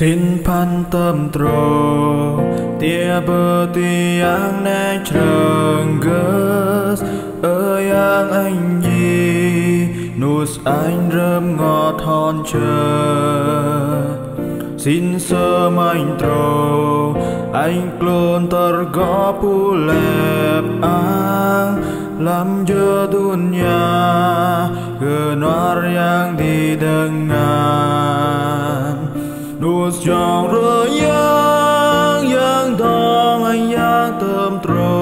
Xin phan tâm trô tia bơ tiang nai trần gớt ơi yang anh gì nụ anh rơm ngọt hòn chờ xin sơ anh trô anh clon tờ gó pu lẹp ang lắm chưa tuôn nhà gờ noar yang đi dengan nụ chọn rơ yang thong anh yang thơm trô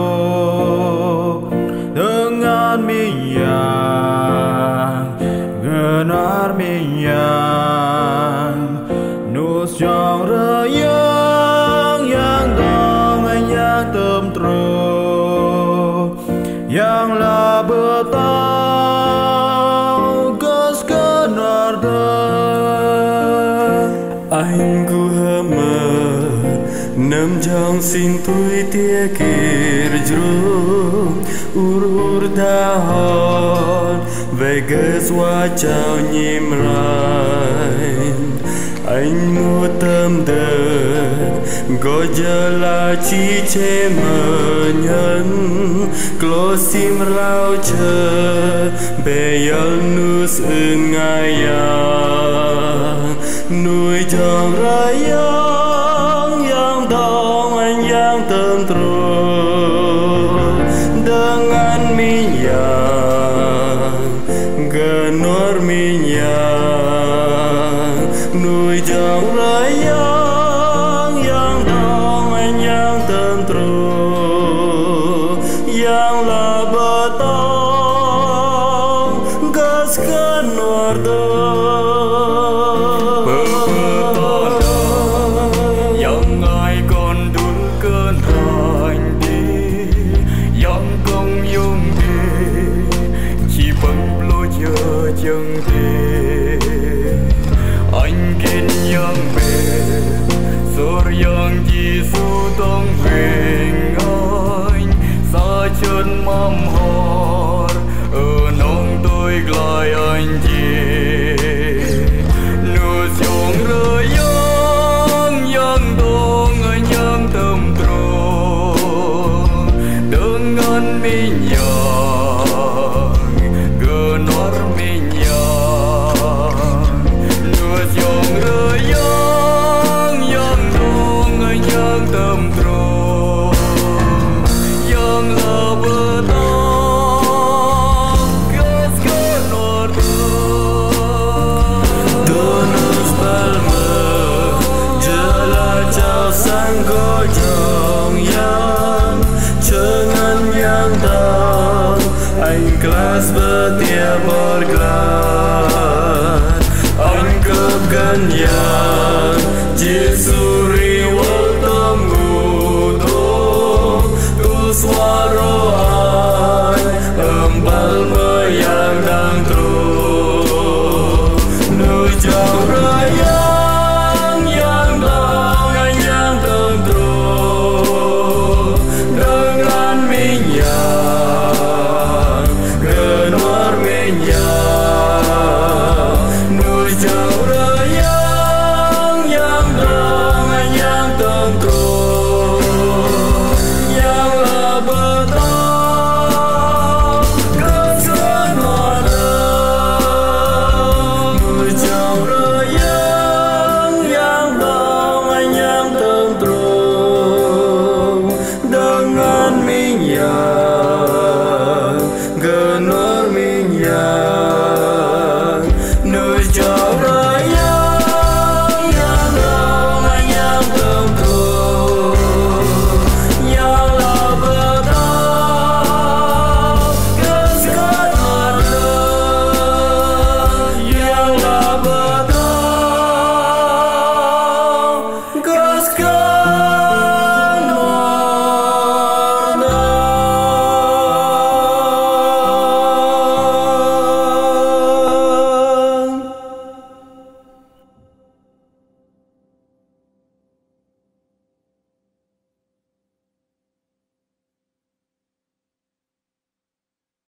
đừng an mình yang gờ noar mình yang nụ chọn rơ yang thong anh yang thơm trô yang la bơ tao cớ cớ nở anh cứ hơ mơ nằm trong xin tôi tia kìa rô ur ta hòn về gỡ xoa chào nhìm lại anh mua tâm đời có giờ là chi chế mơ nhân clo sim lao chờ bè yêu nuôi sương ngày nuôi tròn ra yang thong anh yang tâm tro dengan minyak genor minyak nuôi tròn ra yang thong anh yang tâm tro yang la batong gas kanor do yang ai còn đun cơn hành đi yang công yum đi chỉ bằng lối chờ chừng đi anh kiên yang về sor yang chỉ su tông về chân mâm hòn ở nông tôi gọi anh chị nụ xuống rơi yang đông anh yang tâm trô đừng ngăn mình yang gờ nót mình yang nụ xuống rơi yang đông anh yang tâm trô